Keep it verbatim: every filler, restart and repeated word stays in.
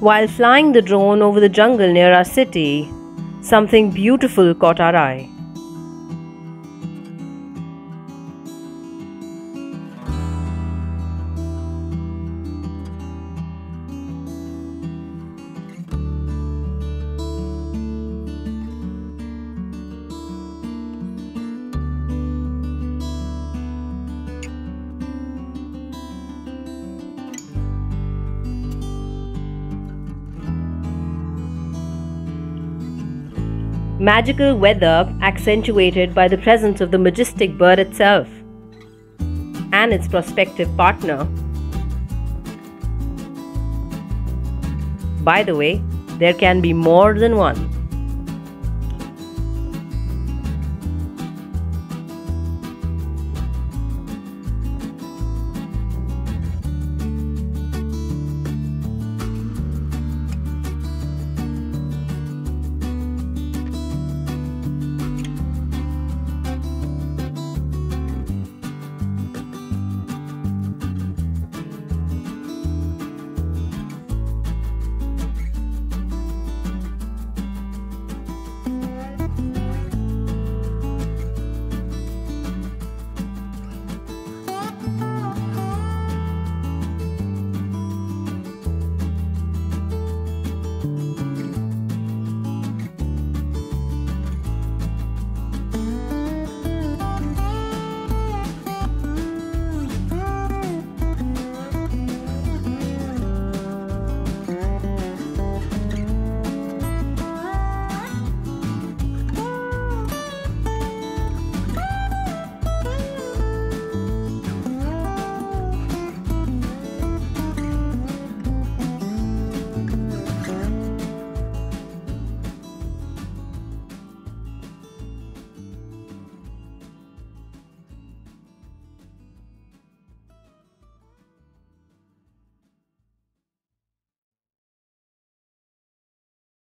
while flying the drone over the jungle near our city, something beautiful caught our eye. Magical weather accentuated by the presence of the majestic bird itself and its prospective partner. By the way, there can be more than one.